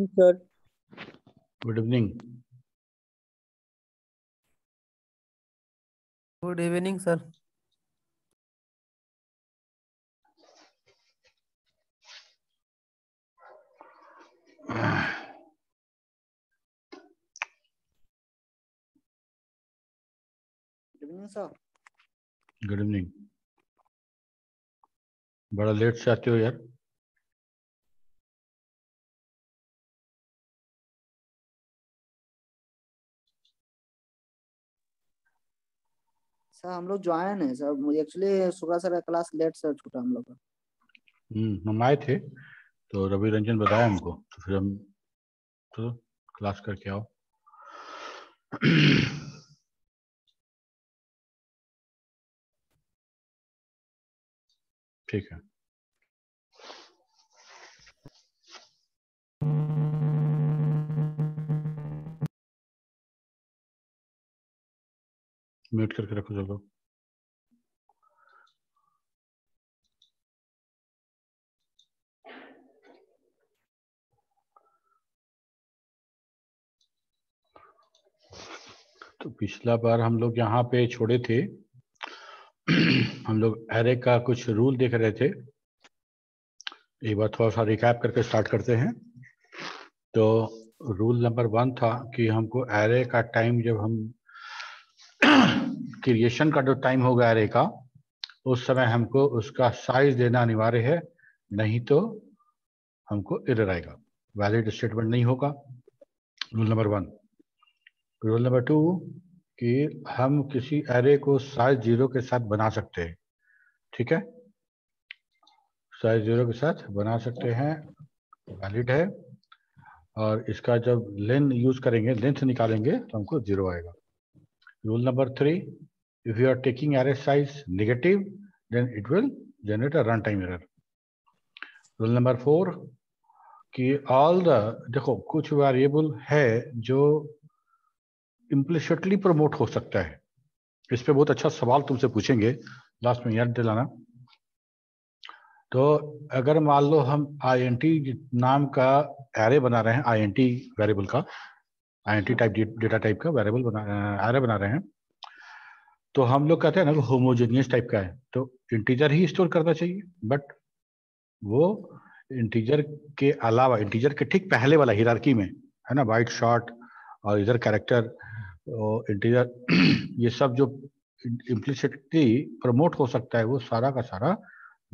evening, sir. Good evening. Good evening, sir. Good evening, sir. Good evening. बड़ा late से आते हो यार। सर हम लोग ज्वाइन है सर, मुझे एक्चुअली सुबह सर क्लास लेट से छूटा हम लोग का। हम आए थे तो रवि रंजन बताया हमको, तो फिर हम तो क्लास करके आओ। ठीक है, म्यूट करके रखो सब लोग। तो पिछला बार हम लोग यहाँ पे छोड़े थे, हम लोग एरे का कुछ रूल देख रहे थे। एक बार थोड़ा सा रिकैप करके स्टार्ट करते हैं। तो रूल नंबर 1 था कि हमको एरे का टाइम, जब हम क्रिएशन का जो टाइम होगा एरे का, उस समय हमको उसका साइज देना अनिवार्य है, नहीं तो हमको एरर आएगा, वैलिड स्टेटमेंट नहीं होगा। Rule number 1। रूल नंबर 2 कि हम किसी एरे को साइज 0 के साथ बना सकते हैं। ठीक है, साइज 0 के साथ बना सकते हैं, वैलिड है। और इसका जब लेंथ यूज करेंगे, लेंथ निकालेंगे तो हमको 0 आएगा। Rule number 3, if you are taking array size negative then it will generate a run time error. Rule number 4 कि ऑल द, देखो कुछ वेरिएबल है जो इम्प्लिसिटली प्रमोट हो सकता है। इस पे बहुत अच्छा सवाल तुमसे पूछेंगे, लास्ट में याद दिलाना। तो अगर मान लो हम int नाम का एरे बना रहे हैं, int वेरिएबल का, int टाइप डेटा टाइप का वेरिएबल एरे बना रहे हैं, तो हम लोग कहते हैं ना वो होमोजेनियस टाइप का है, तो इंटीजर ही स्टोर करना चाहिए। बट वो इंटीजर के अलावा, इंटीजर के ठीक पहले वाला हिरार्की में है ना, वाइट शॉर्ट और इधर कैरेक्टर और इंटीजर, ये सब जो इम्प्लिसिटली प्रमोट हो सकता है वो सारा का सारा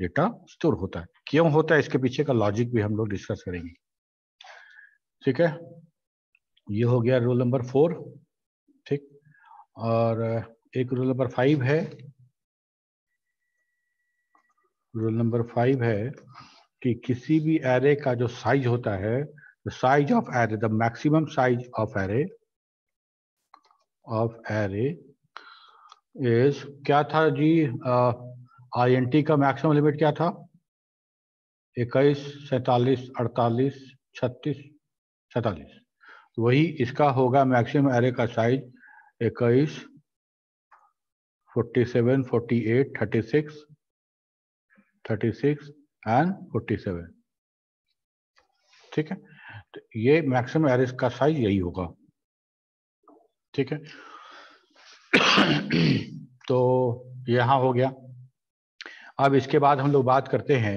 डेटा स्टोर होता है। क्यों होता है, इसके पीछे का लॉजिक भी हम लोग डिस्कस करेंगे। ठीक है, ये हो गया रूल नंबर 4। ठीक, और एक रूल नंबर 5 है। रूल नंबर 5 है कि किसी भी एरे का जो साइज होता है, the size of array, the maximum size of array is, क्या था जी int का मैक्सिमम लिमिट क्या था? 21, 47, 48, 36, 47। वही इसका होगा मैक्सिमम एरे का साइज 21, 47, 48, 36, 36 and 47। ठीक है, तो ये मैक्सिमम एरे का साइज यही होगा। ठीक है, तो यहाँ हो गया। अब इसके बाद हम लोग बात करते हैं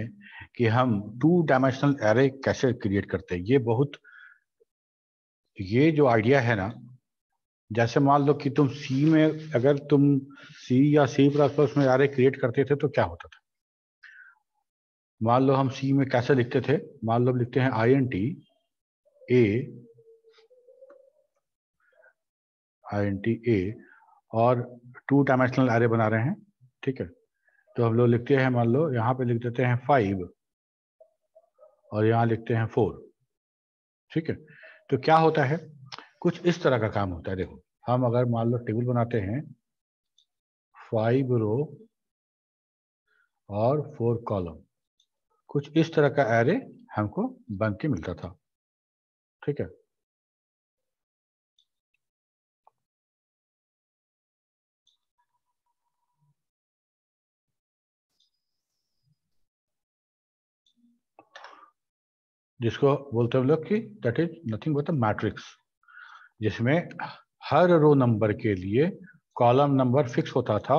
कि हम 2 डायमेंशनल एरे कैसे क्रिएट करते हैं। ये जो आइडिया है ना, जैसे मान लो कि तुम सी में, अगर तुम सी या C++ में एरे क्रिएट करते थे तो क्या होता था? मान लो हम सी में कैसे लिखते थे, मान लो लिखते हैं int a और 2 डायमेंशनल एरे बना रहे हैं। ठीक है, तो हम लोग लिखते हैं, मान लो यहाँ पे लिख देते हैं 5 और यहाँ लिखते हैं 4। ठीक है, तो क्या होता है, कुछ इस तरह का काम होता है। देखो, हम अगर मान लो टेबल बनाते हैं 5 रो और 4 कॉलम, कुछ इस तरह का एरे हमको बन के मिलता था। ठीक है, जिसको बोलते हैं लोग कि that is nothing but a matrix, जिसमें हर रो नंबर के लिए कॉलम नंबर फिक्स होता था,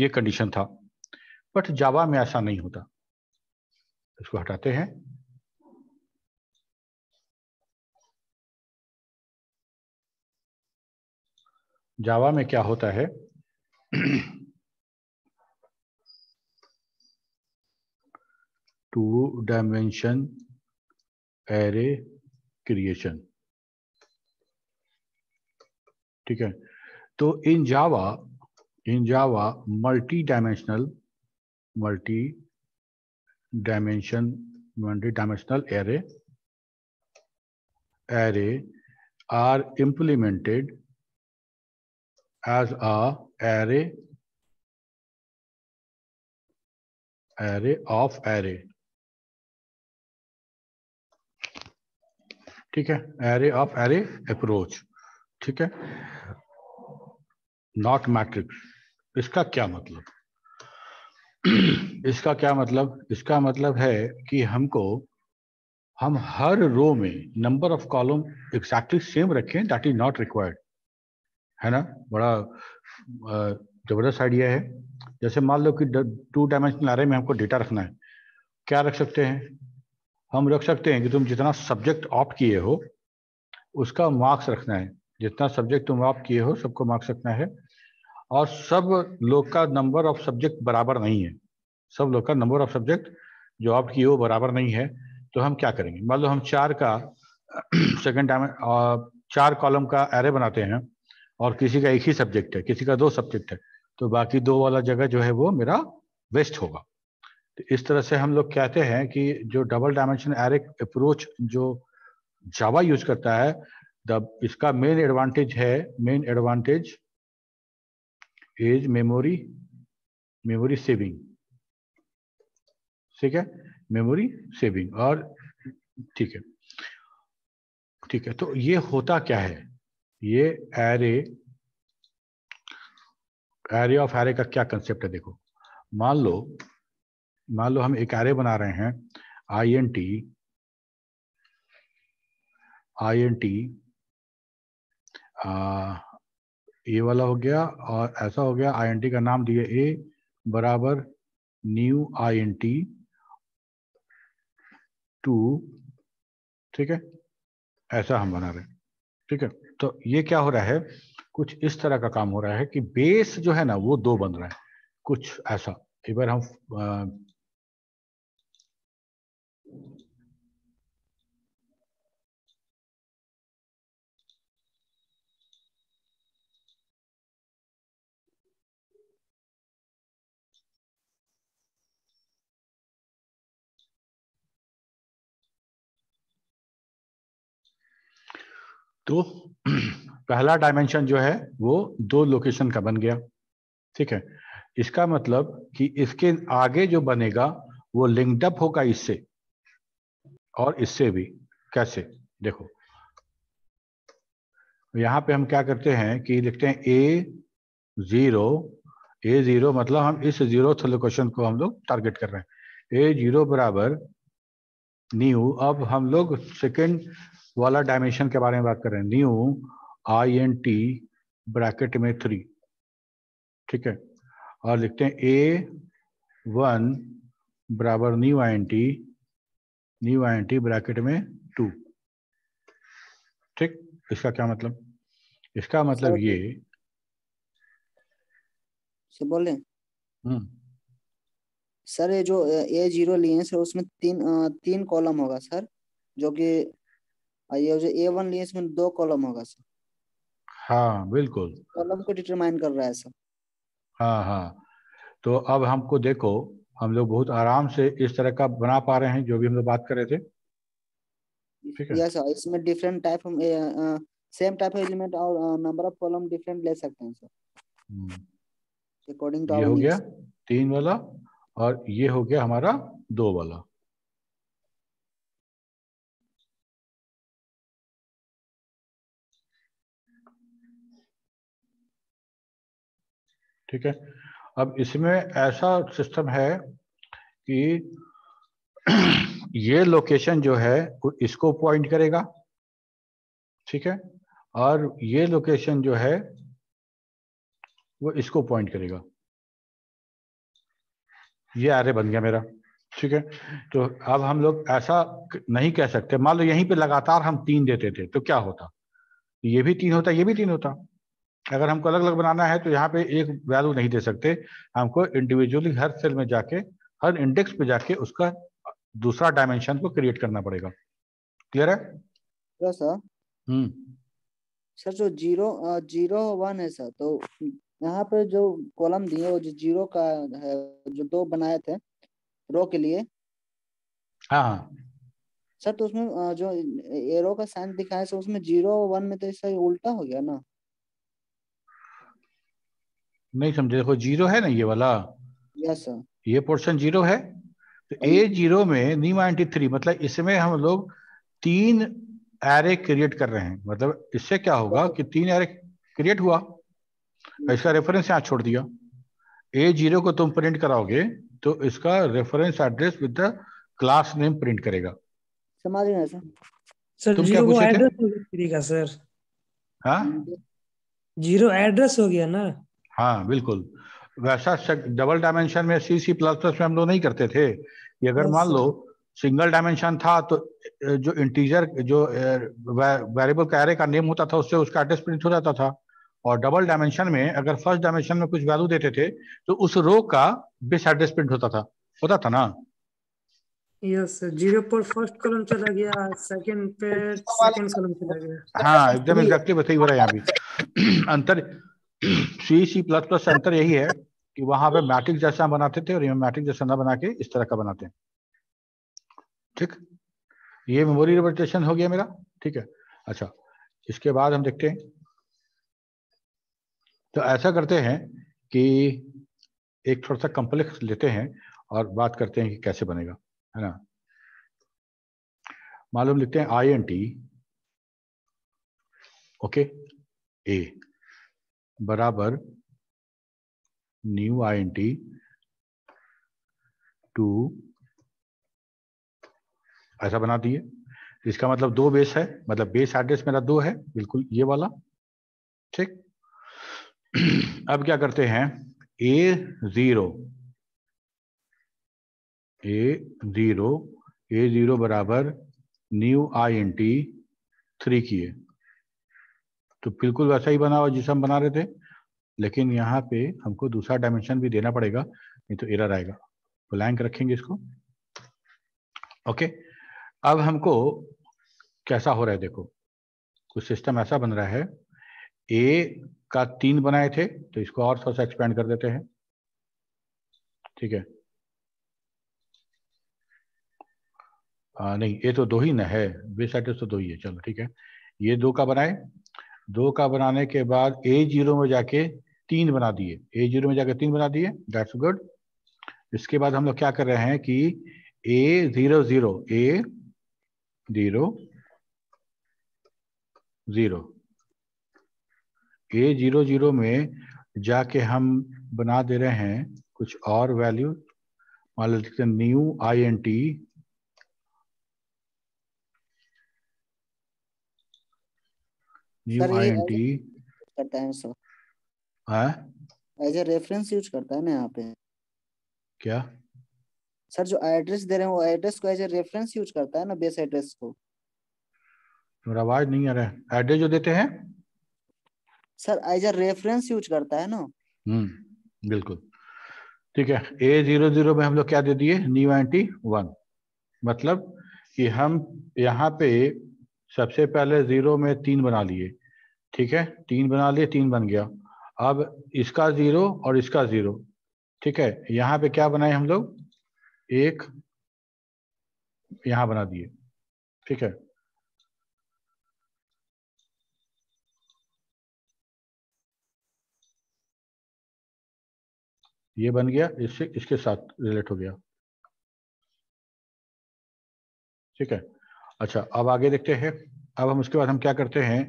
ये कंडीशन था। बट जावा में ऐसा नहीं होता। इसको हटाते हैं। जावा में क्या होता है, टू डायमेंशन एरे क्रिएशन, ठीक है। तो in Java multi dimensional array are implemented as a array of array, ठीक है, एरे ऑफ एरे अप्रोच, ठीक है, नॉट मैट्रिक्स। इसका क्या मतलब? इसका मतलब है कि हम हर रो में number of column exactly same रखें, दैट इज नॉट रिक्वायर्ड, है ना। बड़ा जबरदस्त आइडिया है। जैसे मान लो कि 2 डायमेंशनल एरे में हमको डेटा रखना है, क्या रख सकते हैं? हम रख सकते हैं कि तुम जितना सब्जेक्ट ऑप्ट किए हो उसका मार्क्स रखना है, जितना सब्जेक्ट तुम ऑप्ट किए हो सबको मार्क्स रखना है। और सब लोग का नंबर ऑफ सब्जेक्ट बराबर नहीं है, सब लोग का नंबर ऑफ सब्जेक्ट जो ऑप्ट किए हो बराबर नहीं है। तो हम क्या करेंगे, मान लो हम 4 कॉलम का एरे बनाते हैं और किसी का 1 ही सब्जेक्ट है, किसी का 2 सब्जेक्ट है, तो बाकी 2 वाला जगह जो है वो मेरा वेस्ट होगा। तो इस तरह से हम लोग कहते हैं कि जो डबल डायमेंशन एरे अप्रोच जो जावा यूज करता है, इसका main advantage is memory saving, ठीक है, मेमोरी सेविंग। और ठीक है, तो ये होता क्या है, ये एरे ऑफ एरे का क्या कंसेप्ट है। देखो, मान लो हम एक एरे बना रहे हैं, आई एन टी ये वाला हो गया और ऐसा हो गया। आई एन टी का नाम दिए ए बराबर न्यू आई एन टी 2, ठीक है, ऐसा हम बना रहे हैं, ठीक है। तो ये क्या हो रहा है, कुछ इस तरह का काम हो रहा है कि बेस जो है ना वो 2 बन रहा है, कुछ ऐसा। एक बार हम तो पहला डायमेंशन जो है वो 2 लोकेशन का बन गया, ठीक है। इसका मतलब कि इसके आगे जो बनेगा वो लिंक्ड अप होगा इससे और इससे भी। कैसे, देखो यहाँ पे हम क्या करते हैं कि लिखते हैं ए जीरो, मतलब हम इस 0th लोकेशन को हम लोग टारगेट कर रहे हैं। A0 बराबर न्यू, अब हम लोग 2nd वाला डायमेंशन के बारे में बात कर रहे हैं, न्यू INT ब्रैकेट में 3, ठीक है। और लिखते हैं A1 बराबर न्यू INT ब्रैकेट में 2, ठीक। इसका क्या मतलब, इसका मतलब ये बोले सर, ये जो A0 लिए हैं सर उसमें 3 कॉलम होगा सर, जो कि ये जो A1 लिए इसमें 2 कॉलम होगा सर। हाँ बिल्कुल, कॉलम को डिटरमाइन कर रहा है सर। हाँ, तो अब हमको देखो, हम लोग बहुत आराम से इस तरह का बना पा रहे हैं जो भी हम लोग बात कर रहे थे, ठीक है। यस सर, इसमें डिफरेंट टाइप हम सेम टाइप ऑफ एलिमेंट और नंबर ऑफ कॉलम डिफरेंट ले सकते हैं सर, अकॉर्डिंग टू आवर। ये हो गया 3 वाला और ये हो गया हमारा 2 वाला, ठीक है। अब इसमें ऐसा सिस्टम है कि ये लोकेशन जो है इसको पॉइंट करेगा, ठीक है, और ये लोकेशन जो है वो इसको पॉइंट करेगा। ये आरे बन गया मेरा, ठीक है। तो अब हम लोग ऐसा नहीं कह सकते, मान लो यहीं पे लगातार हम 3 देते थे तो क्या होता, ये भी 3 होता, ये भी 3 होता। अगर हमको अलग अलग बनाना है तो यहाँ पे एक वैल्यू नहीं दे सकते, हमको इंडिविजुअली हर सेल में जाके, हर इंडेक्स पे जाके उसका दूसरा डायमेंशन को क्रिएट करना पड़ेगा। क्लियर है सर? सर जो 0 और 1 है सर, तो यहाँ पे जो कॉलम दिए वो जो 0 का है, जो 2 बनाए थे रो के लिए, हाँ सर, तो उसमें जो एरो का साइन दिखाया सर, उसमें 0 और 1 में तो ऐसा उल्टा हो गया ना। नहीं समझे, देखो 0 है ना ये वाला, यस सर, ये पोर्शन 0 है तो A0 में नीमा 93, मतलब इसमें हम लोग 3 एरे क्रिएट कर रहे हैं। मतलब इससे क्या होगा कि 3 एरे क्रिएट हुआ, इसका रेफरेंस यहाँ छोड़ दिया। A0 को तुम प्रिंट कराओगे तो इसका reference address with the class name print करेगा। समझ गए सर? तुम क्या पूछे थे सर? हाँ 0 एड्रेस हो गया ना। हाँ बिल्कुल, वैसा डबल डायमेंशन में C++ में हम लोग नहीं करते थे। ये अगर मान लो सिंगल डायमेंशन था तो जो इंटीजर, जो वेरिएबल का एरे का नेम होता था, उससे उसका एड्रेस प्रिंट हो जाता था। और डबल डायमेंशन में अगर फर्स्ट डायमेंशन में कुछ वैल्यू देते थे तो उस रो का बेस एड्रेस प्रिंट होता था ना। यस सर, 0 पर फर्स्ट कॉलम चला गया, सेकंड पे सेकंड कॉलम चला गया। हाँ एकदम एग्जैक्टली वही हो रहा है यहाँ भी। अंतर C++ से अंतर यही है कि वहां पे मैट्रिक्स जैसा बनाते थे और ये मैट्रिक्स जैसा ना बना के इस तरह का बनाते हैं। ठीक, ये मेमोरी रिप्रेजेंटेशन हो गया मेरा, ठीक है। अच्छा, इसके बाद हम देखते हैं, तो ऐसा करते हैं कि एक थोड़ा सा कॉम्प्लेक्स लेते हैं और बात करते हैं कि कैसे बनेगा, है ना। मालूम लिखते हैं INT ओके A बराबर न्यू INT टू, ऐसा बना दिए। इसका मतलब 2 बेस है, मतलब बेस एड्रेस मेरा 2 है, बिल्कुल ये वाला। ठीक, अब क्या करते हैं, A0 बराबर न्यू INT 3 किए, तो बिल्कुल वैसा ही बना हुआ जिसे हम बना रहे थे, लेकिन यहाँ पे हमको दूसरा डायमेंशन भी देना पड़ेगा, नहीं तो एरर आएगा। ब्लैंक रखेंगे इसको, ओके। अब हमको कैसा हो रहा है, देखो कुछ सिस्टम ऐसा बन रहा है, A का 3 बनाए थे तो इसको और थोड़ा सा एक्सपेंड कर देते हैं, ठीक है। नहीं, A तो 2 ही ना है, बेस एड्रेस तो 2 ही है, चलो ठीक है। ये 2 का बनाए, 2 का बनाने के बाद A0 में जाके 3 बना दिए, दैट्स गुड। इसके बाद हम लोग क्या कर रहे हैं कि A00 में जाके हम बना दे रहे हैं कुछ और वैल्यू, मान लो लिखते हैं न्यू INT 00 में हम लोग क्या दे दिए, न्यू INT 1। मतलब कि हम यहाँ पे सबसे पहले 0 में 3 बना लिए, ठीक है, 3 बना लिए, 3 बन गया। अब इसका 0 और इसका 0, ठीक है। यहाँ पे क्या बनाए हम लोग, 1 यहाँ बना दिए, ठीक है। ये बन गया, इससे इसके साथ रिलेट हो गया, ठीक है। अच्छा, अब आगे देखते हैं। अब हम उसके बाद हम क्या करते हैं,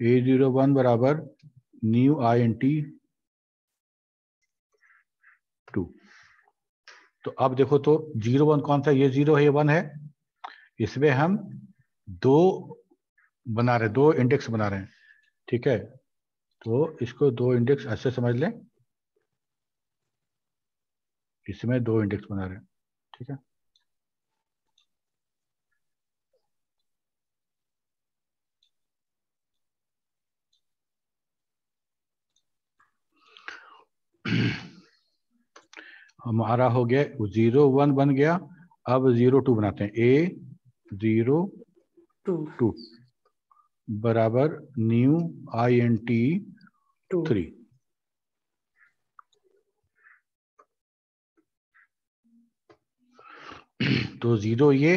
A01 बराबर न्यू INT टू। तो अब देखो तो जीरो वन कौन सा, ये जीरो है ये वन है, इसमें हम दो बना रहे, दो इंडेक्स बना रहे हैं, ठीक है। तो इसको दो इंडेक्स ऐसे समझ लें, इसमें दो इंडेक्स बना रहे हैं, ठीक है। हमारा हो गया जीरो वन बन गया, अब जीरो टू बनाते हैं, ए जीरो टू बराबर new I N T three. तो जीरो ये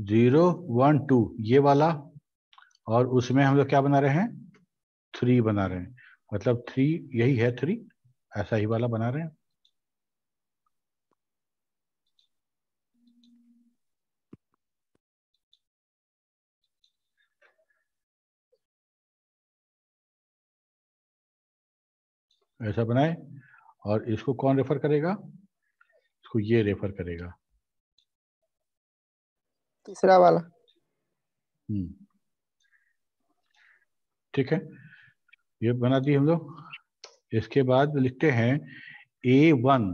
जीरो वन टू ये वाला, और उसमें हम लोग क्या बना रहे हैं, थ्री बना रहे हैं, मतलब थ्री यही है थ्री, ऐसा ही वाला बना रहे हैं। ऐसा बनाए, और इसको कौन रेफर करेगा, इसको ये रेफर करेगा तीसरा वाला, ठीक है। ये बना दिए हम लोग। इसके बाद लिखते हैं ए वन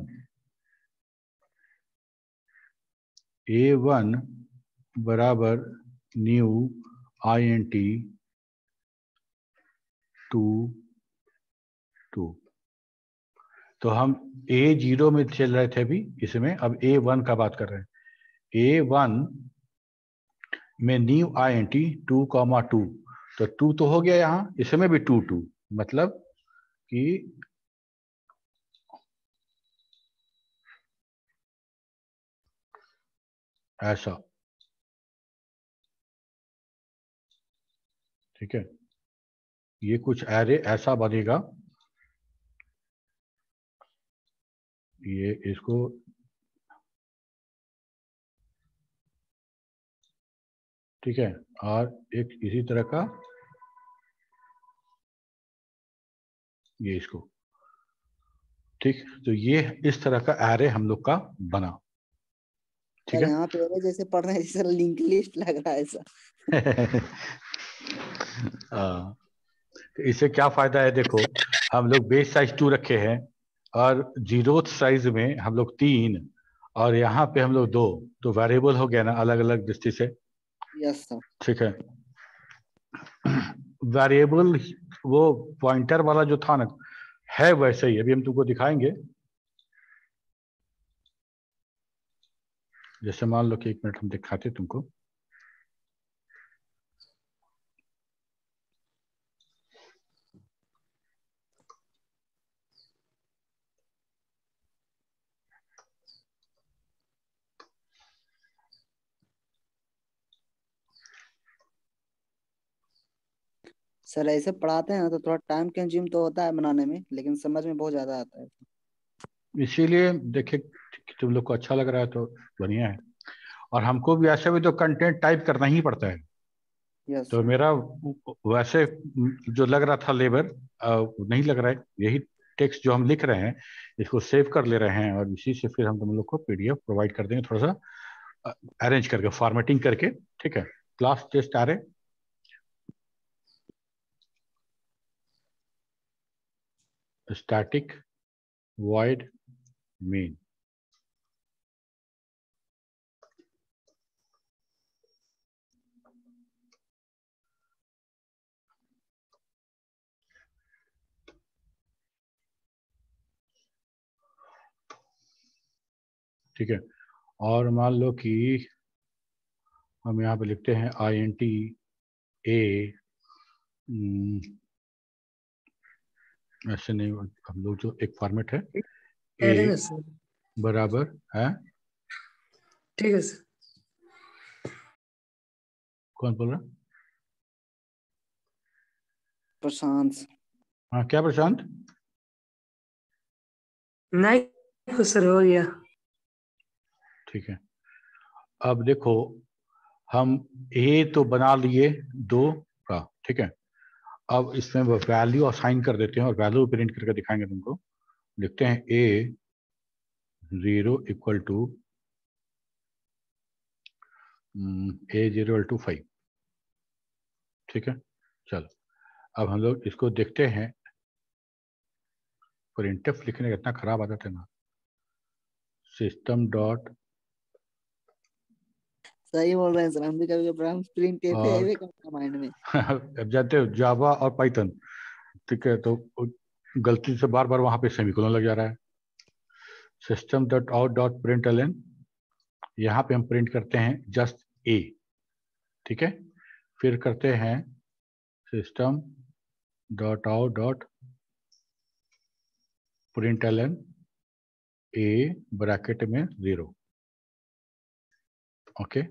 बराबर new I N T two two. तो हम ए जीरो में चल रहे थे अभी, इसमें अब ए वन का बात कर रहे हैं। ए वन में न्यू आई एन टी 2,2, तो 2 तो हो गया यहाँ, इसमें भी 2,2, मतलब कि ऐसा, ठीक है। ये कुछ एरे ऐसा बनेगा, ये इसको ठीक है, और एक इसी तरह का ये इसको, ठीक। तो ये इस तरह का एरे हम लोग का बना, ठीक है। यहाँ पे जैसे पढ़ रहे हैं जैसे लिंक लिस्ट लग रहा है ऐसा। इससे क्या फायदा है, देखो हम लोग बेस साइज 2 रखे हैं और जीरोथ साइज में हम लोग 3 और यहाँ पे हम लोग 2, तो वेरिएबल हो गया ना अलग अलग दृष्टि से, यस सर, ठीक है। वेरिएबल वो पॉइंटर वाला जो था ना है वैसे ही, अभी हम तुमको दिखाएंगे। जैसे मान लो कि 1 मिनट हम दिखाते तुमको, सर ऐसे पढ़ाते हैं तो थोड़ा टाइम कंज्यूम तो होता है बनाने में, लेकिन समझ में बहुत ज्यादा आता है। इसीलिए देखे तुम लोग को अच्छा लग रहा है तो बढ़िया है, और हमको भी ऐसे भी तो कंटेंट टाइप करना ही पड़ता है। yes, तो मेरा वैसे जो लग रहा था लेबर नहीं लग रहा है, यही टेक्स्ट जो हम लिख रहे हैं इसको सेव कर ले रहे हैं और इसी से फिर हम तुम लोग को PDF प्रोवाइड कर देंगे, थोड़ा सा अरेंज करके फॉर्मेटिंग करके, ठीक है। क्लास टेस्ट आ रहे, स्टैटिक वॉइड मेन, ठीक है। और मान लो कि हम यहाँ पे लिखते हैं INT A, ऐसे नहीं, हम लोग जो एक फॉर्मेट है ए बराबर है, ठीक है सर। कौन बोल रहा, प्रशांत? हाँ क्या प्रशांत? नहीं सर हो गया, ठीक है। अब देखो हम ए तो बना लिए 2 का, ठीक है। अब इसमें वैल्यू असाइन कर देते हैं और वैल्यू प्रिंट करके दिखाएंगे तुमको। लिखते हैं ए 0 equal to a0 equal to 5। ठीक है, चलो अब हम लोग इसको देखते हैं। प्रिंटफ लिखने का इतना खराब आता था ना, सिस्टम डॉट सही बोल रहे हैं सर, हम भी कभी प्रोग्राम प्रिंट ऐसे कमांड में अब जाते हो जावा और पाइथन। ठीक है, तो गलती से बार बार वहां पे सेमीकोलन लग जा रहा है। System dot out dot println, यहाँ पे हम प्रिंट करते हैं जस्ट ए। ठीक है, फिर करते हैं system dot out dot println A bracket में 0। ओके,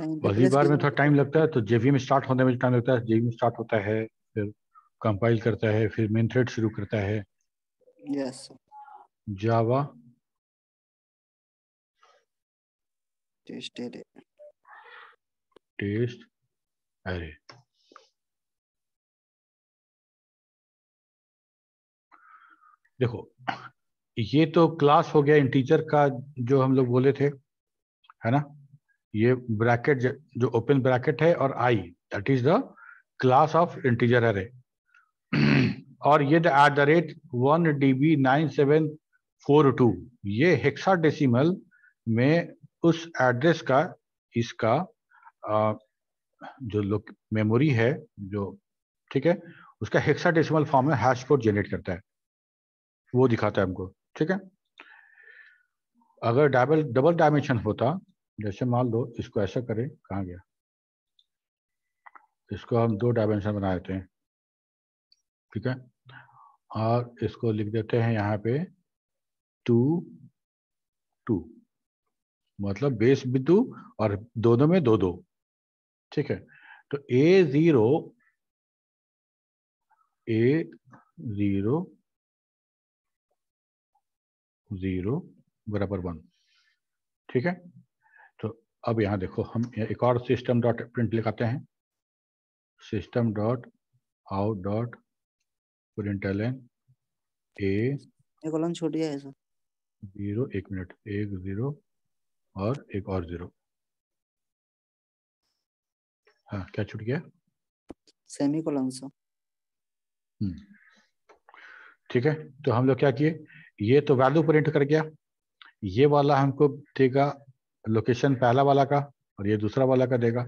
पहली बार में थोड़ा टाइम लगता है, तो जेवीएम स्टार्ट होने में टाइम लगता है। जेवीएम स्टार्ट होता है, फिर कंपाइल करता है, फिर मेन थ्रेड शुरू करता है। यस, जावा टेस्ट अरे देखो, ये तो क्लास हो गया इंटीजर का, जो हम लोग बोले थे, है ना। ये ब्रैकेट जो ओपन ब्रैकेट है और I, that is the class of integer array. और ये @ 1DB9742, ये हेक्साडेसिमल में उस एड्रेस का, इसका जो मेमोरी है जो, ठीक है, उसका हेक्साडेसिमल फॉर्म में हैश कोड जनरेट करता है, वो दिखाता है हमको। ठीक है, अगर डबल डायमेंशन होता, जैसे मान लो इसको ऐसा करें, कहाँ गया, इसको हम 2 डायमेंशन बना देते हैं। ठीक है, और इसको लिख देते हैं यहाँ पे 2 2, मतलब बेस भी 2 और दोनों में 2 2। ठीक है, तो A0 0 0 बराबर 1। ठीक है, अब यहाँ देखो, हम एक और सिस्टम डॉट प्रिंट लिखाते हैं। System dot out dot println A column छोड़ दिया है सर, 0 1 मिनट, 1 0 और 1 और 0। हाँ, क्या छूट गया, सेमीकोलन सर। ठीक है, तो हम लोग क्या किए, ये तो वैल्यू प्रिंट कर गया, ये वाला हमको देगा लोकेशन पहला वाला का, और ये दूसरा वाला का देगा।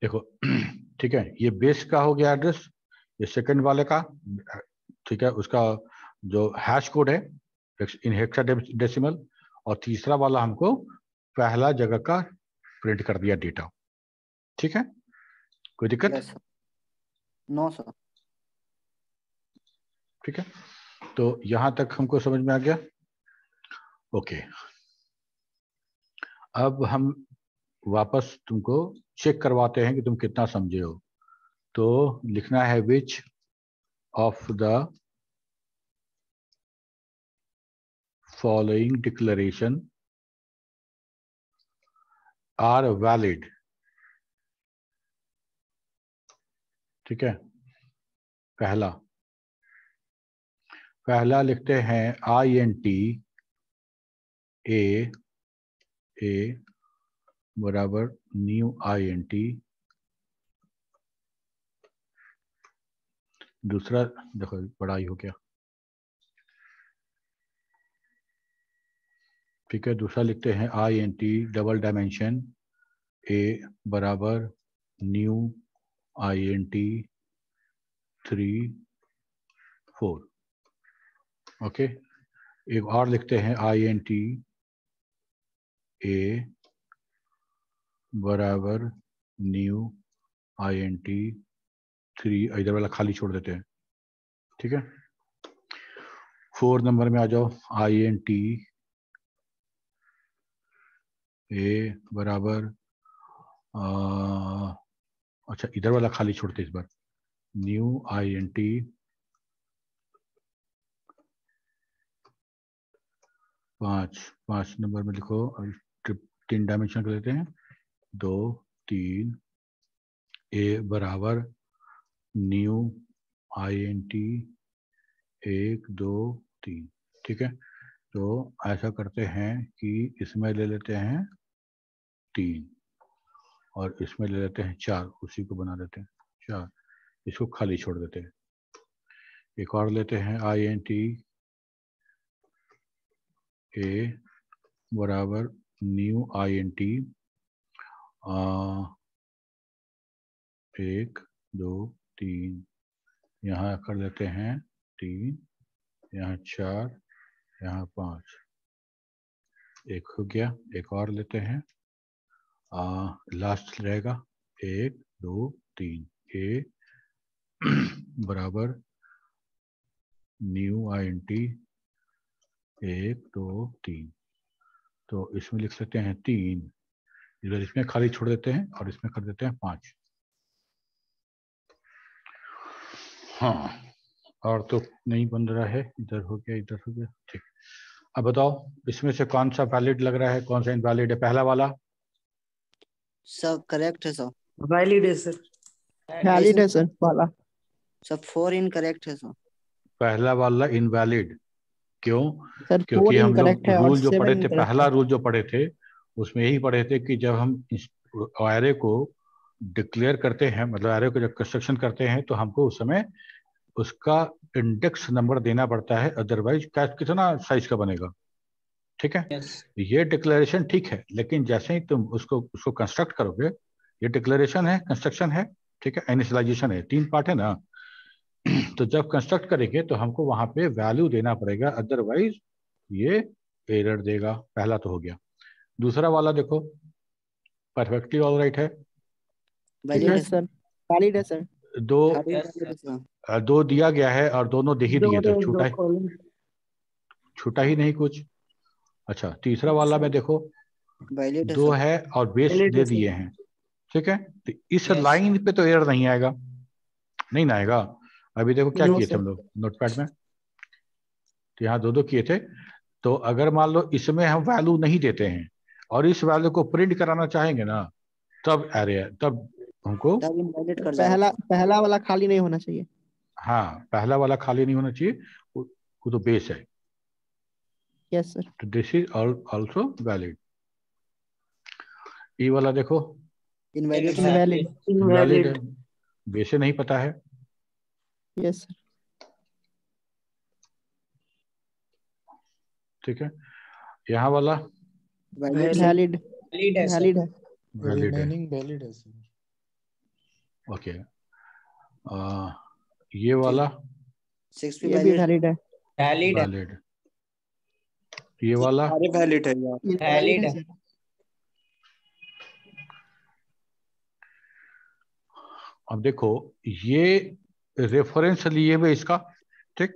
देखो, ठीक है, ये बेस का हो गया एड्रेस, ये सेकंड वाले का, ठीक है, उसका जो हैश कोड है इन हेक्साडेसिमल, और तीसरा वाला हमको पहला जगह का प्रिंट कर दिया डेटा। ठीक है, कोई दिक्कत? No sir. ठीक है, तो यहाँ तक हमको समझ में आ गया। ओके, अब हम वापस तुमको चेक करवाते हैं कि तुम कितना समझे हो। तो लिखना है which of the following declaration are valid. ठीक है, पहला लिखते हैं INT A बराबर न्यू आई एन टी, दूसरा देखो बड़ा आई हो गया, ठीक है। दूसरा लिखते हैं I N T double dimension A बराबर new I N T 3 4, okay. एक और लिखते हैं आई एन टी ए बराबर न्यू आई एन टी 3, इधर वाला खाली छोड़ देते हैं, ठीक है। 4 नंबर में आ जाओ, आई एन टी ए बराबर अच्छा इधर वाला खाली छोड़ते इस बार, न्यू आई एन टी पाँच नंबर में लिखो, 3 डायमेंशन कर लेते हैं, 2 3 ए बराबर न्यू आई एन टी 1 2 3, ठीक है। तो ऐसा करते हैं कि इसमें ले लेते हैं 3 और इसमें ले लेते हैं 4, उसी को बना लेते हैं 4, इसको खाली छोड़ देते हैं। एक और लेते हैं आई एन टी ए बराबर न्यू आई एन टी 1 2 3, यहाँ कर लेते हैं 3, यहाँ 4, यहाँ 5, एक हो गया। एक और लेते हैं, लास्ट रहेगा 1 2 3, ए बराबर न्यू आई एन टी 1 2 3, तो इसमें लिख सकते हैं 3, इधर इसमें खाली छोड़ देते हैं और इसमें कर देते हैं 5, हाँ। और तो नहीं बन रहा है, इधर हो गया, ठीक। अब बताओ इसमें से कौन सा वैलिड लग रहा है, कौन सा इनवैलिड है? पहला वाला सर करेक्ट है सर, वैलिड है सर, वैलिड है सर वाला, सब 4 इनकरेक्ट है सर। पहला वाला इनवैलिड क्यों? क्योंकि हम लोग रूल जो पढ़े थे, पहला रूल जो पढ़े थे उसमें यही पढ़े थे कि जब हम एरे को डिक्लेयर करते हैं, मतलब एरे को जब कंस्ट्रक्शन करते हैं तो हमको उस समय उसका इंडेक्स नंबर देना पड़ता है, अदरवाइज कितना साइज का बनेगा, ठीक है। yes. ये डिक्लेरेशन ठीक है, लेकिन जैसे ही तुम उसको कंस्ट्रक्ट करोगे, ये डिक्लेरेशन है, कंस्ट्रक्शन है, ठीक है, इनिशियलाइजेशन है, 3 पार्ट है ना। तो जब कंस्ट्रक्ट करेंगे तो हमको वहां पे वैल्यू देना पड़ेगा, अदरवाइज ये एरर देगा। पहला तो हो गया। दूसरा वाला देखो, परफेक्टली ऑल राइट है, वैलिड है सर, 2 दिया गया है और दोनों दे ही दिए, तो छूटा ही नहीं कुछ। अच्छा, तीसरा वाला में देखो, 2 है और बेस दे दिए हैं, ठीक है। तो इस लाइन पे तो एरर नहीं आएगा, नहीं ना आएगा। अभी देखो क्या किए थे हम लोग नोटपैड में, तो यहाँ 2 किए थे। तो अगर मान लो इसमें हम वैल्यू नहीं देते हैं और इस वैल्यू को प्रिंट कराना चाहेंगे ना, तब अरे तब हमको पहला वाला खाली नहीं होना चाहिए, हाँ पहला वाला खाली नहीं होना चाहिए, वो तो बेस है। यस सर, तो दिस इज आल्सो वैलिड। ये वाला देखो इनवैलिड, बेस से नहीं पता है। यस सर, ठीक है। यहाँ वाला वैलिड है, वैलिड है सर, ओके। ये वाला 6 भी वैलिड है, वैलिड। ये वाला वैलिड है, वैलिड है। अब देखो ये रेफरेंस लिए हुए इसका, ठीक,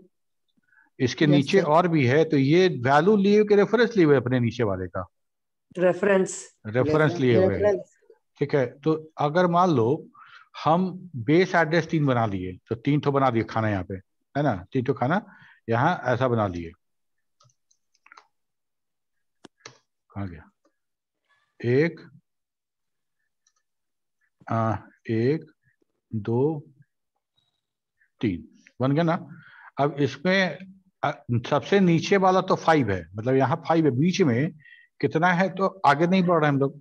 इसके नीचे और भी है, तो ये वैल्यू लिए के रेफरेंस लिए हुए अपने नीचे वाले का रेफरेंस लिए हुए, ठीक है। तो अगर मान लो हम बेस एड्रेस 3 बना लिए, तो 3 तो बना दिए खाना यहाँ पे, है ना, 3 तो खाना यहाँ ऐसा बना लिए, कहाँ गया 1 1 2 3 बन गया ना। अब इसमें सबसे नीचे वाला तो 5 है, मतलब यहाँ 5 है, बीच में कितना है, तो आगे नहीं बढ़ रहे हम लोग।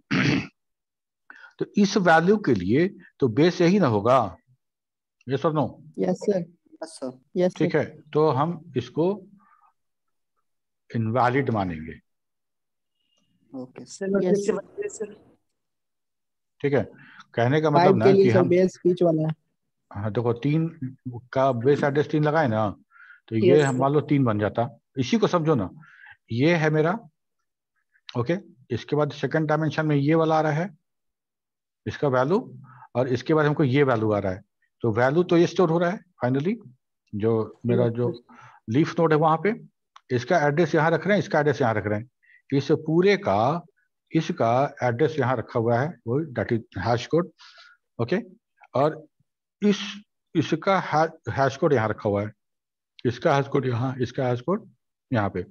तो इस वैल्यू के लिए तो बेस यही ना होगा, यस और no? Yes sir, yes sir, yes. ठीक है, तो हम इसको इनवैलिड मानेंगे। ओके सर, ठीक है। कहने का मतलब ना कि हम बेस बीच वाला, हाँ देखो, तीन का बेस एड्रेस 3 लगाए ना, तो ये हम मान लो 3 बन जाता। इसी को समझो ना, ये है मेरा, ओके, इसके बाद सेकंड डायमेंशन में ये वाला आ रहा है, इसका वैल्यू, और इसके बाद हमको ये वैल्यू आ रहा है, तो वैल्यू तो ये स्टोर हो रहा है फाइनली, जो मेरा जो लीफ नोड है वहां पे। इसका एड्रेस यहाँ रख रहे हैं, इसका एड्रेस यहाँ रख रहे हैं, इस पूरे का इसका एड्रेस यहाँ रखा हुआ है, वो डाटी हैश कोड, ओके, और इसका हैश कोड यहाँ रखा हुआ है, इसका हैश कोड यहाँ, इसका हैश कोड यहाँ पे।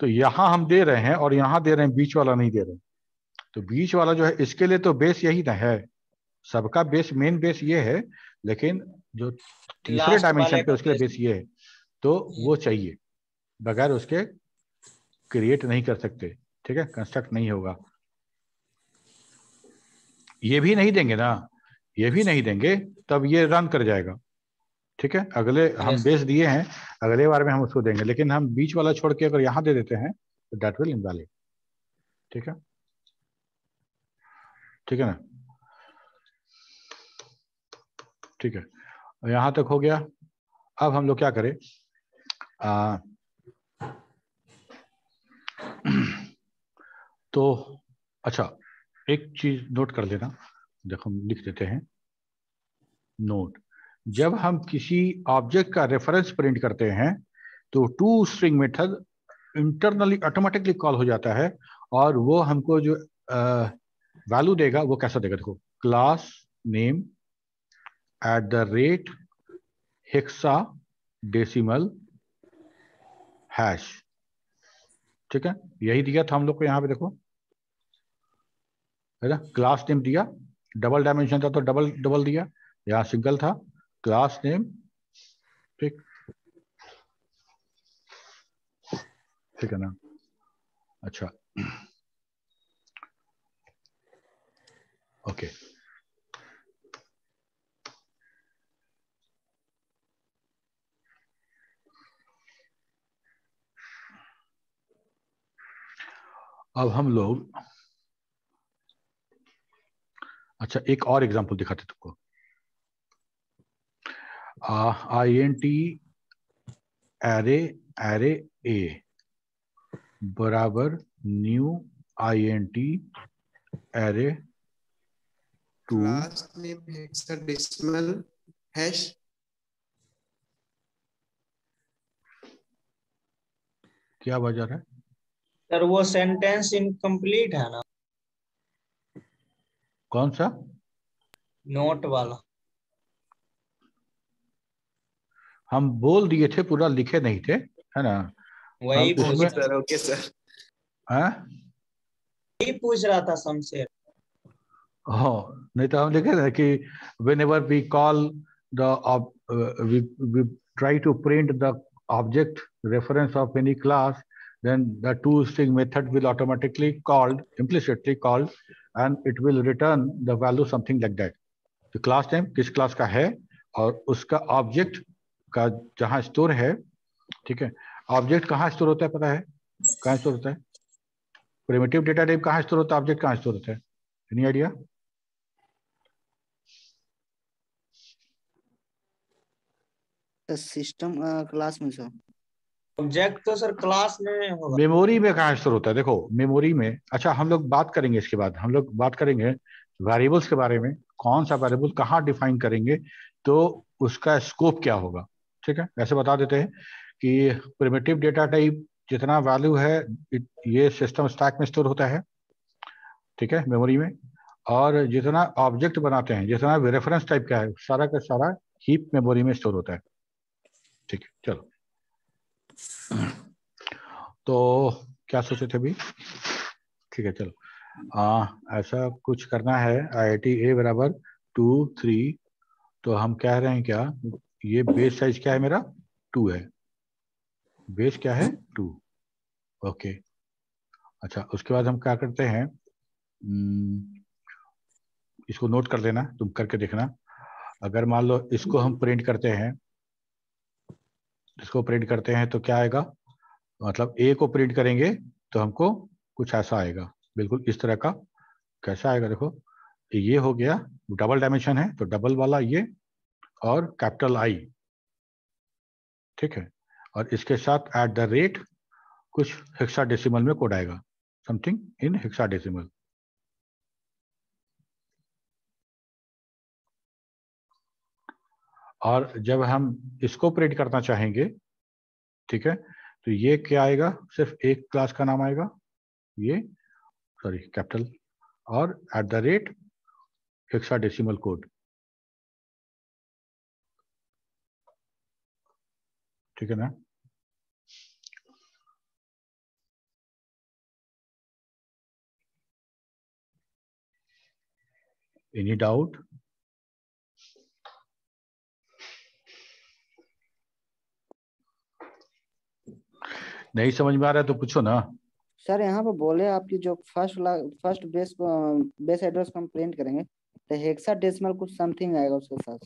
तो यहाँ हम दे रहे हैं और यहाँ दे रहे हैं, बीच वाला नहीं दे रहे हैं। तो बीच वाला जो है इसके लिए तो बेस यही ना है, सबका बेस, मेन बेस ये है, लेकिन जो तीसरे डायमेंशन पे उसके लिए बेस ये है, तो वो चाहिए, बगैर उसके क्रिएट नहीं कर सकते, ठीक है, कंस्ट्रक्ट नहीं होगा। ये भी नहीं देंगे ना, ये भी नहीं देंगे, तब ये रन कर जाएगा, ठीक है। अगले हम बेस दिए हैं, अगले बार में हम उसको देंगे, लेकिन हम बीच वाला छोड़ के अगर यहाँ दे देते हैं तो डेट विल इनवैलिड, ठीक है, ठीक है ना, ठीक है। यहाँ तक हो गया। अब हम लोग क्या करें, तो अच्छा एक चीज नोट कर लेना, देखो हम लिख देते हैं नोट। जब हम किसी ऑब्जेक्ट का रेफरेंस प्रिंट करते हैं तो to string method internally automatically call हो जाता है, और वो हमको जो वैल्यू देगा वो कैसा देगा, देखो, क्लास नेम @ हेक्साडेसिमल हैश, ठीक है, यही दिया था हम लोग को यहाँ पे, देखो है ना, क्लास नेम दिया, डबल डायमेंशन था तो डबल डबल दिया, यहाँ सिंगल था, क्लास नेम, ठीक, ठीक है ना। अच्छा ओके, अब हम लोग, अच्छा एक और एग्जांपल दिखाते तुमको, INT एरे एरे ए बराबर new INT array to hexadecimal hash, क्या वजह है सर? वो सेंटेंस इनकम्प्लीट है ना। कौन सा? नोट वाला। हम बोल दिए थे, पूरा लिखे नहीं थे, है ना, वही पूछ रहा, ओके सर, वही पूछ रहा था शमशेर। हाँ, नहीं तो हम लिखे थे कि whenever we call the we try to print the object reference of any class, then the two-string method will automatically called, implicitly called, and it will return the value something like that. The class name किस class का है और उसका object का जहाँ store है, ठीक है, object कहाँ store होता है पता है? कहाँ store होता है? Primitive data type कहाँ store होता है? Object कहाँ store होता है? Any idea? The system class में sir. ऑब्जेक्ट तो सर क्लास में होगा। मेमोरी में कहाँ स्टोर होता है? देखो मेमोरी में, अच्छा हम लोग बात करेंगे, इसके बाद हम लोग बात करेंगे वेरिएबल्स के बारे में, कौन सा वेरिएबल कहाँ डिफाइन करेंगे, तो उसका स्कोप क्या होगा, ठीक है। ऐसे बता देते हैं कि प्रिमिटिव डेटा टाइप जितना वैल्यू है ये सिस्टम स्टैक में स्टोर होता है, ठीक है, मेमोरी में, और जितना ऑब्जेक्ट बनाते हैं, जितना रेफरेंस टाइप का है, सारा का सारा हीप मेमोरी में स्टोर होता है, ठीक है। चलो तो क्या सोचे थे अभी, ठीक है, चलो ऐसा कुछ करना है, IIT A बराबर 2 3, तो हम कह रहे हैं क्या, ये बेस साइज क्या है मेरा? 2 है, बेस क्या है? 2, ओके। अच्छा उसके बाद हम क्या करते हैं, इसको नोट कर लेना, तुम करके देखना। अगर मान लो इसको हम प्रिंट करते हैं, इसको प्रिंट करते हैं तो क्या आएगा, मतलब ए को प्रिंट करेंगे तो हमको कुछ ऐसा आएगा, बिल्कुल इस तरह का। कैसा आएगा देखो, ये हो गया डबल डायमेंशन है तो डबल वाला ये और कैपिटल आई, ठीक है। और इसके साथ एट द रेट कुछ हेक्साडेसिमल में कोड आएगा, समथिंग इन हेक्साडेसिमल। और जब हम इसको प्रिंट करना चाहेंगे, ठीक है, तो ये क्या आएगा, सिर्फ एक क्लास का नाम आएगा ये, सॉरी कैपिटल, और at the rate hexadecimal code, ठीक है ना। Any doubt? नहीं समझ में आ रहा है तो पूछो ना। सर यहाँ पे बोले आपकी जो फर्स्ट बेस एड्रेस हम प्रिंट करेंगे तो हेक्साडेसिमल कुछ समथिंग आएगा उसके साथ,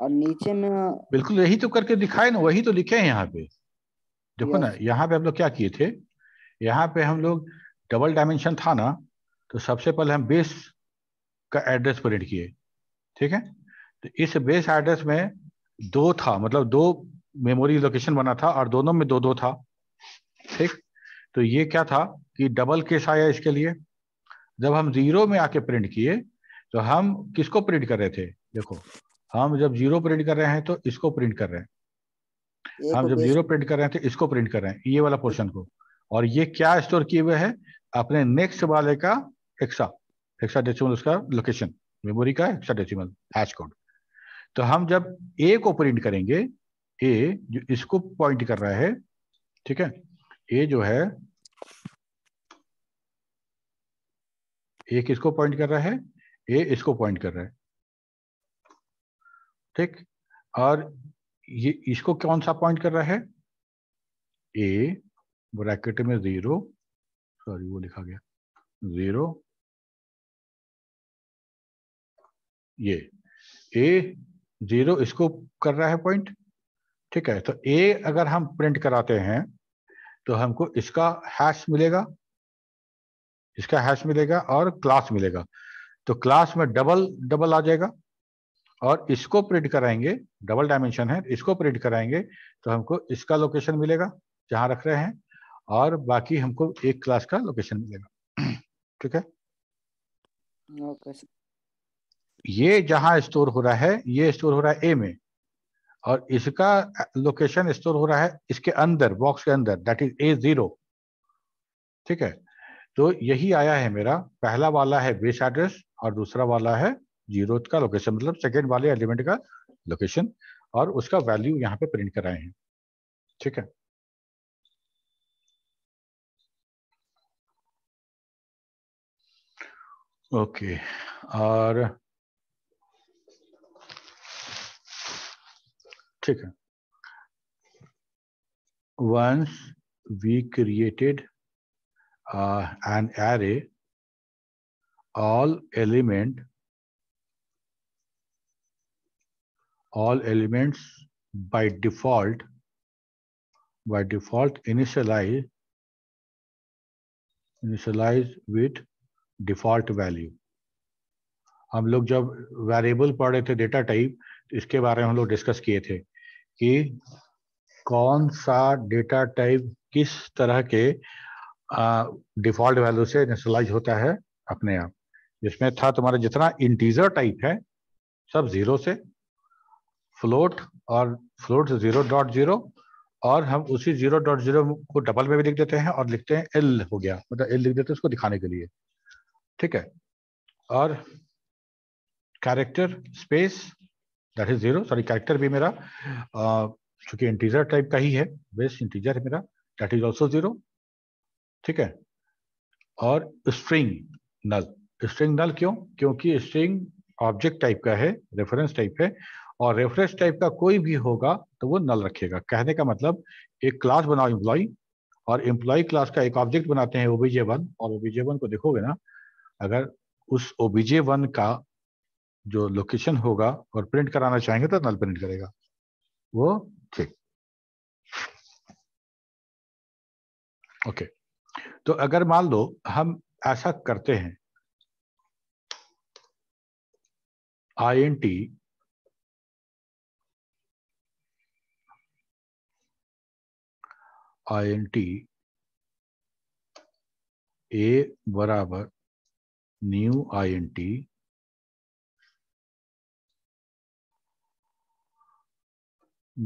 और नीचे में बिल्कुल यही तो करके दिखाए ना, वही तो लिखे हैं यहाँ पे। देखो ना, यहाँ पे हम लोग क्या किए थे, यहाँ पे हम लोग डबल डायमेंशन था ना, तो सबसे पहले हम बेस का एड्रेस प्रिंट किए, ठीक है। तो इस बेस एड्रेस में दो था, मतलब दो मेमोरी लोकेशन बना था और दोनों में दो दो था, ठीक। तो ये क्या था कि डबल केस आया इसके लिए। जब हम जीरो में आके प्रिंट किए तो हम किसको प्रिंट कर रहे थे, देखो हम जब जीरो प्रिंट कर रहे हैं तो इसको प्रिंट कर रहे हैं, हम जब जीरो प्रिंट कर रहे थे इसको प्रिंट कर रहे हैं, ये वाला पोर्शन को। और ये क्या स्टोर किए हुए है, अपने नेक्स्ट वाले का हेक्साडेसिमल, उसका लोकेशन मेमोरी का हेक्साडेसिमल हैश कोड। तो हम जब ए को प्रिंट करेंगे, ए जो इसको पॉइंट कर रहा है, ठीक है, ए जो है, ए किसको पॉइंट कर रहा है, ए इसको पॉइंट कर रहा है, ठीक। और ये इसको कौन सा पॉइंट कर रहा है, ए ब्रैकेट में जीरो, सॉरी वो लिखा गया जीरो, ये ए जीरो इसको कर रहा है पॉइंट, ठीक है। तो ए अगर हम प्रिंट कराते हैं तो हमको इसका हैश मिलेगा, इसका हैश मिलेगा और क्लास मिलेगा, तो क्लास में डबल डबल आ जाएगा। और इसको प्रिंट कराएंगे, डबल डायमेंशन है, इसको प्रिंट कराएंगे तो हमको इसका लोकेशन मिलेगा जहां रख रहे हैं, और बाकी हमको एक क्लास का लोकेशन मिलेगा, ठीक है। ये जहां स्टोर हो रहा है, ये स्टोर हो रहा है ए में, और इसका लोकेशन स्टोर हो रहा है इसके अंदर, बॉक्स के अंदर, दैट इज ए जीरो, ठीक है। तो यही आया है मेरा, पहला वाला है बेस एड्रेस और दूसरा वाला है जीरो का लोकेशन, मतलब सेकेंड वाले एलिमेंट का लोकेशन, और उसका वैल्यू यहाँ पे प्रिंट कराए हैं, ठीक है। ओके और ठीक है, once we created an array, all elements by default initialize with default value. हम लोग जब वेरिएबल पढ़ रहे थे डेटा टाइप, तो इसके बारे में हम लोग डिस्कस किए थे कि कौन सा डेटा टाइप किस तरह के डिफॉल्ट वैल्यू से इनिशियलाइज होता है अपने आप। जिसमें था तुम्हारा जितना इंटीजर टाइप है सब जीरो से, फ्लोट और फ्लोट से 0.0, और हम उसी 0.0 को डबल में भी लिख देते हैं और लिखते हैं एल हो गया, मतलब एल लिख देते हैं उसको दिखाने के लिए, ठीक है। और character space that is zero, sorry character भी मेरा चूंकि इंटीजर टाइप का ही है, बेस इंटीजर है मेरा, दैट इज ऑल्सो जीरो, ठीक है। और स्ट्रिंग नल क्यों, क्योंकि स्ट्रिंग ऑब्जेक्ट टाइप का है, रेफरेंस टाइप है, और रेफरेंस टाइप का कोई भी होगा तो वो नल रखेगा। कहने का मतलब एक क्लास बनाओ एम्प्लॉय, और एम्प्लॉय क्लास का एक ऑब्जेक्ट बनाते हैं ओबीजे1, और ओबीजे1 को देखोगे ना, अगर उस obj1 का जो लोकेशन होगा और प्रिंट कराना चाहेंगे तो नल प्रिंट करेगा वो ठीक। ओके तो अगर मान लो हम ऐसा करते हैं int a बराबर न्यू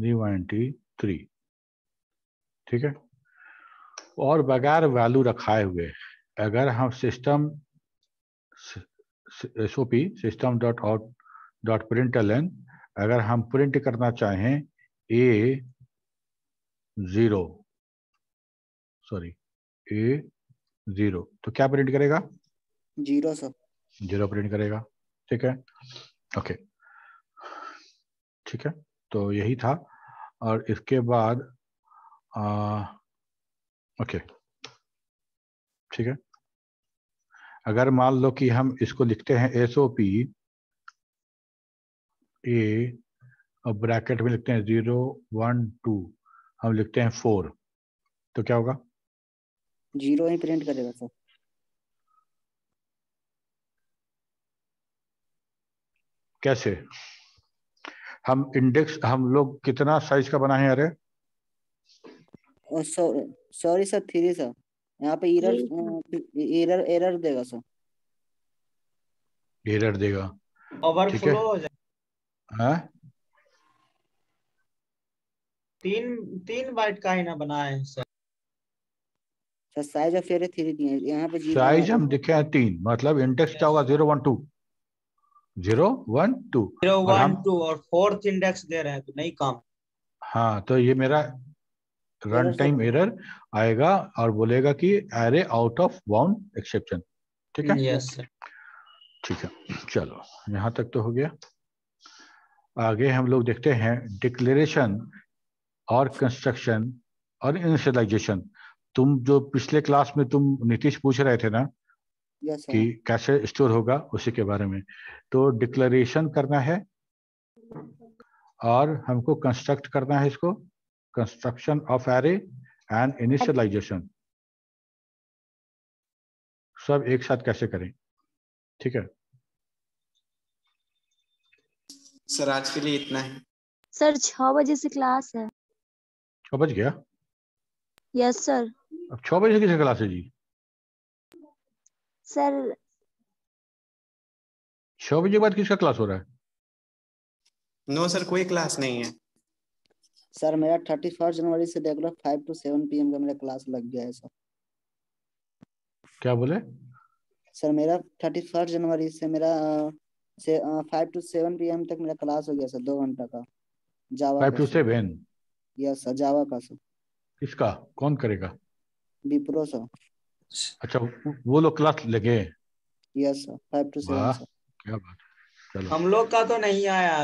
int थ्री, ठीक है, और बगैर वैल्यू रखाए हुए अगर हम system SOP system dot out dot println अगर हम प्रिंट करना चाहें ए जीरो तो क्या प्रिंट करेगा? जीरो सर, जीरो प्रिंट करेगा, ठीक है। ओके ठीक है तो यही था और इसके बाद ओके ठीक है अगर मान लो कि हम इसको लिखते हैं एसओपी ए और ब्रैकेट में लिखते हैं 0 1 2 हम लिखते हैं 4 तो क्या होगा? जीरो ही प्रिंट करेगा सर। कैसे? हम इंडेक्स हम लोग कितना साइज का बना है? अरे सॉरी सर 3 सर, यहाँ पे एरर देगा सर, एरर देगा, ओवरफ्लो हो जाएगा। हाँ 3 बाइट का ही ना बना है सर, साइज ऑफ एरर 3 दिए हैं यहाँ पे, साइज हम दिखे हैं 3 मतलब इंडेक्स क्या होगा? 0 1 2 और 4th इंडेक्स दे रहे हैं तो नहीं काम। हाँ तो ये मेरा रन टाइम एरर आएगा और बोलेगा कि array out of bound exception, ठीक है। यस सर ठीक है चलो यहाँ तक तो हो गया। आगे हम लोग देखते हैं डिक्लेरेशन और कंस्ट्रक्शन और इनिशियलाइजेशन। तुम जो पिछले क्लास में तुम नीतीश पूछ रहे थे ना कि कैसे स्टोर होगा उसी के बारे में, तो डिक्लेरेशन करना है और हमको कंस्ट्रक्ट करना है इसको, construction of array and initialization, सब एक साथ कैसे करें, ठीक है सर। आज के लिए इतना ही सर, 6 बजे से क्लास है। 6 बज गया? Yes sir. अब 6 बजे किसकी क्लास है जी? सर 6 बजे के बाद किसका क्लास हो रहा है? नो सर कोई क्लास नहीं है सर, मेरा 31 जनवरी से देख लो 5 to 7 PM का मेरा क्लास लग गया है सर। क्या बोले सर? मेरा 31 जनवरी से मेरा 5 to 7 PM तक मेरा क्लास हो गया सर, 2 घंटा का Java. 5 to 7? Yes sir Java का सर। किसका? कौन करेगा? विप्रो सर। अच्छा वो लोग क्लास लगे? Yes sir 5 to 7 sir. क्या बात, चलो हम लोग का तो नहीं आया।